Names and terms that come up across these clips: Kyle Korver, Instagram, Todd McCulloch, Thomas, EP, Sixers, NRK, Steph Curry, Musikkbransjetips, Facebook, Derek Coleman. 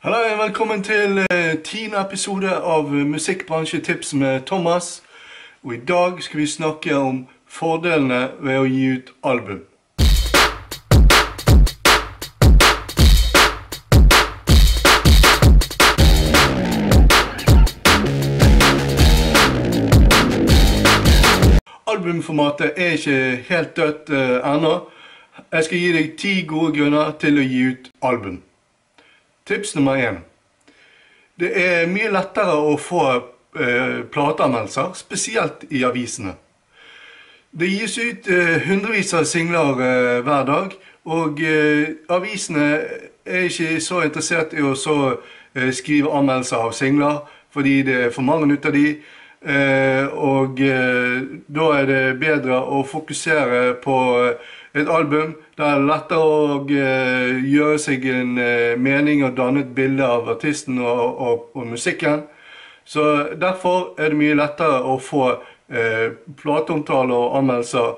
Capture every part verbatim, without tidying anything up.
Hallo, velkommen til tiende episode av Musikkbransjetips med Thomas. Og i dag skal vi snakke om fordelene ved å gi ut album. Albumformatet er ikke helt dødt ennå. Jeg skal gi deg ti gode grunner til å gi ut album. Tips nummer én. Det er mye lettere å få eh, plateanmeldelser, spesielt i avisene. Det gis ut eh, hundrevis av singler eh, hver dag, og eh, avisene er ikke så interessert i å så, eh, skrive anmeldelser av singler, fordi det er for mange ut av de, eh, og eh, da er det bedre å fokusere på eh, et album. Det er lettere å uh, gjøre seg en uh, mening og danne et bilde av artisten og, og, og musikken. Så derfor er det mye lettere å få uh, plateomtaler og anmeldelser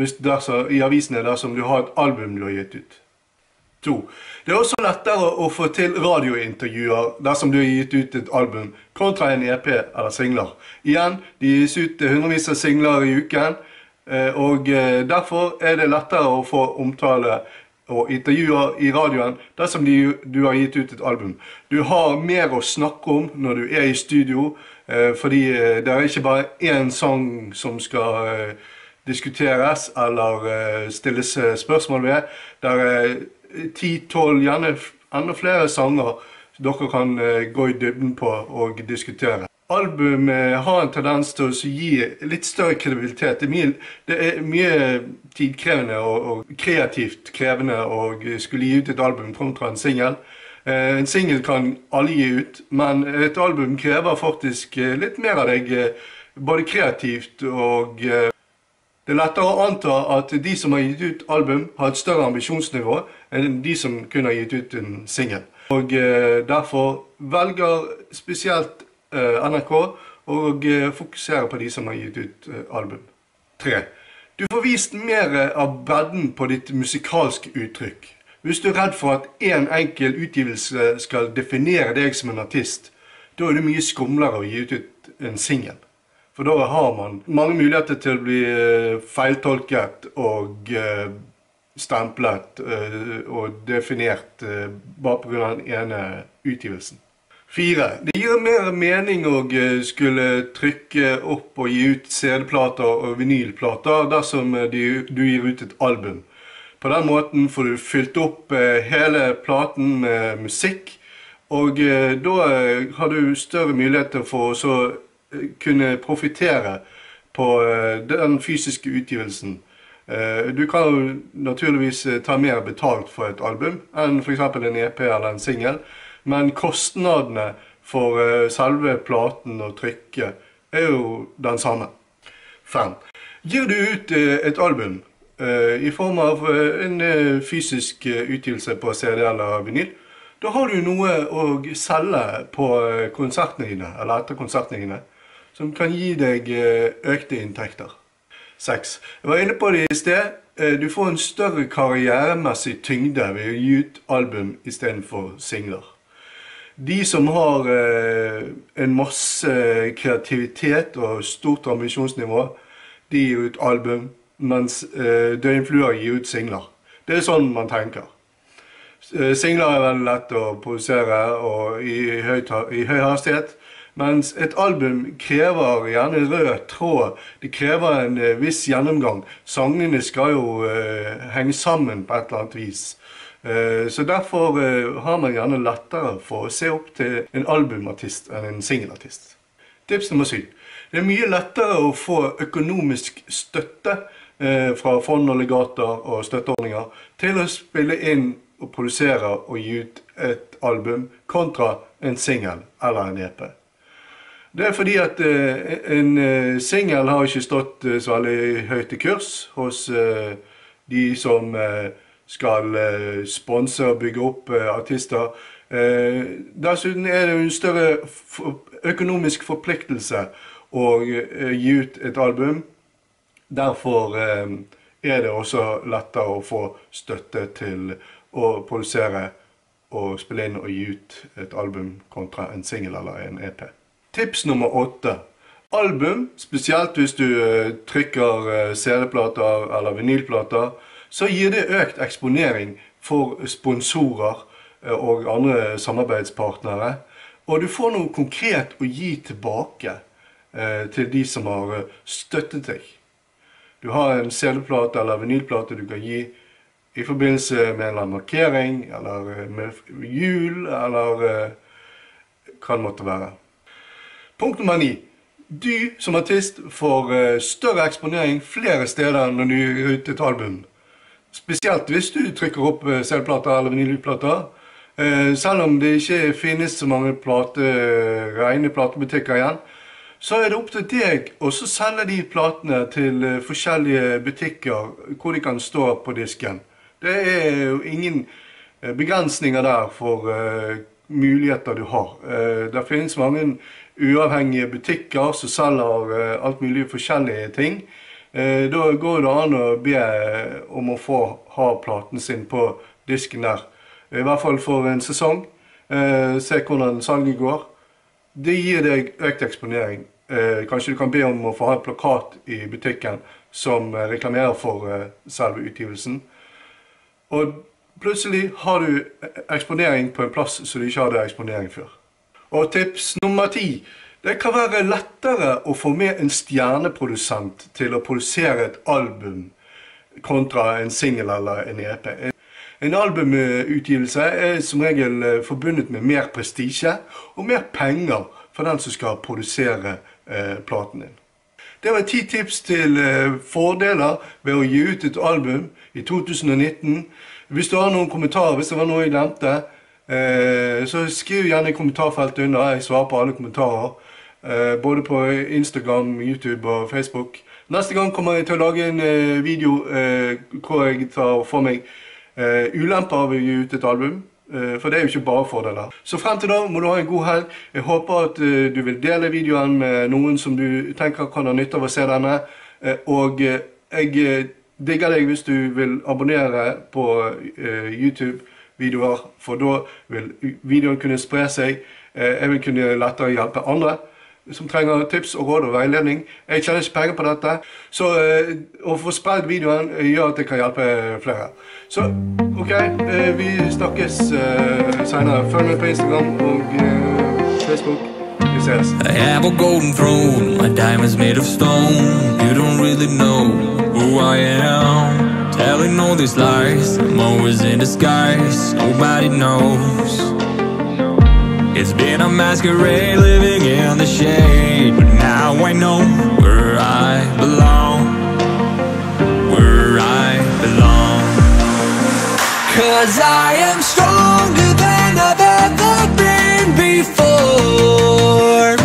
hvis dersom, i avisene dersom du har et album du har gitt ut. to. Det er også lettere å få til radiointervjuer dersom du har gitt ut et album, kontra en E P eller singler. Igjen, de gis ut hundrevis av singler i uken, og derfor er det lettere å få omtale og intervjuer i radioen dersom de, du har gitt ut et album. Du har mer å snakke om når du er i studio, fordi det er ikke bare én sang som skal diskuteres eller stilles spørsmål ved. Det er ti til tolv, gjerne enda flere sanger dere kan gå i dybden på og diskutere. Album har en tendens til å gi litt større kredibilitet. Det er mye tidkrevende og, og kreativt krevende å skulle gi ut et album kontra en singel. En singel kan alle gi ut, men et album krever faktisk litt mer av deg, både kreativt og det er lettere å anta at de som har gitt ut album har et større ambisjonsnivå enn de som kun har gitt ut en singel. Og derfor velger spesielt N R K og fokusere på de som har gitt ut album. tre. Du får vist mer av bredden på ditt musikalske uttrykk. Hvis du er redd for at en enkel utgivelse skal definere deg som en artist, da er det mye skumlere å gi ut en singel. For da har man mange muligheter til å bli feiltolket og stemplet og definert bare på grunn av den ene utgivelsen. fire. Det gir mer mening å skulle trykke opp og gi ut C D-plater og vinylplater dersom du gir ut et album. På den måten får du fylt opp hele platen med musikk, og da har du større muligheter for å kunne profitere på den fysiske utgivelsen. Du kan naturligvis ta mer betalt for et album enn for eksempel en E P eller en singel, men kostnadene for selve platen og trykket er jo den samme. fem. Gir du ut et album i form av en fysisk utgivelse på C D eller vinyl, da har du noe å selge på konsertene dine, eller etter konsertene dine, som kan gi deg økte inntekter. seks. Jeg var inne på det i sted. Du får en større karrieremessig tyngde ved å gi ut album i stedet for singler. De som har eh, en masse kreativitet og stort ambisjonsnivå, de gir ut album, mens eh, døgnfluer gir ut singler. Det er sånn man tenker. Singler er veldig lett å produsere og i, høy, i høy hastighet, mens et album krever gjerne rød tråd. Det krever en eh, viss gjennomgang. Sangene skal jo eh, henge sammen på et eller annet vis. Så derfor har man gjerne lettere for å se opp til en albumartist enn en singelartist. Tips nummer syv. Det er mye lettere å få økonomisk støtte fra fond og legater og støtteordninger til å spille inn og produsere og gi ut et album kontra en singel eller en E P. Det er fordi at en singel har ikke stått så veldig høyt i kurs hos de som skal sponse og bygge opp artister. Dessuten er det en større økonomisk forpliktelse å gi ut et album. Derfor er det også lettere å få støtte til å produsere å spille inn og gi ut et album kontra en single eller en E P. Tips nummer åtte. Album, spesielt hvis du trykker C D-plater eller vinylplater, så gir det økt eksponering for sponsorer og andre samarbeidspartnere. Og du får noe konkret å gi tilbake til de som har støttet deg. Du har en C D-plate eller vinylplate du kan gi i forbindelse med en eller annen markering, eller med jul, eller hva det måtte være. Punkt nummer ni. Du som artist får større eksponering flere steder når du gir ut et album. Spesielt hvis du trykker opp C D-plater eller vinylplater. Selv om det ikke finnes så mange plate, rene platebutikker igjen, så er det opp til deg å selge de platene til forskjellige butikker hvor de kan stå på disken. Det er jo ingen begrensninger der for muligheter du har. Det finnes mange uavhengige butikker som selger alt mulig forskjellige ting. Da går det an å be om å få ha platen sin på disken der. I hvert fall for en sesong. Se hvordan salget går. Det gir deg økt eksponering. Kanskje du kan be om å få ha et plakat i butikken som reklamerer for selve utgivelsen. Og plutselig har du eksponering på en plass som du ikke hadde eksponering før. Og tips nummer ti. Det kan være lettere å få med en stjerneprodusent til å produsere et album kontra en single eller en E P. En albumutgivelse er som regel forbundet med mer prestisje og mer penger for den som skal produsere platen din. Det var ti tips til fordeler ved å gi ut et album i to tusen og nitten. Hvis du har noen kommentarer, hvis det var noe jeg glemte, så skriv gjerne i kommentarfeltet under. Jeg svarer på alle kommentarer, både på Instagram, YouTube og Facebook. Neste gang kommer jeg til å lage en video hvor jeg tar for meg ulemper ved å gi ut et album, for det er jo ikke bare fordeler. Så frem til da må du ha en god helg. Jeg håper at du vil dele videoen med noen som du tenker kan ha nytte av å se denne, og jeg digger deg hvis du vil abonnere på YouTube-videoer, for da vil videoen kunne spre seg. Jeg vil kunne lettere hjelpe andre som trenger tips og råd og veiledning. Jeg tjener ikke penger på dette, så å få spredd videoen gjør at jeg kan hjelpe flere. Så, ok, vi snakkes senere. Følg meg på Instagram og Facebook. I have a golden throne, my diamond's made of stone. You don't really know who I am. Telling all these lies, I'm always in disguise. Nobody knows. It's been a masquerade, living in the shade, but now I know where I belong. Where I belong. Cause I am stronger than I've ever been before.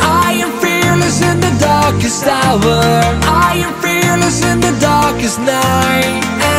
I am fearless in the darkest hour. I am fearless in the darkest night.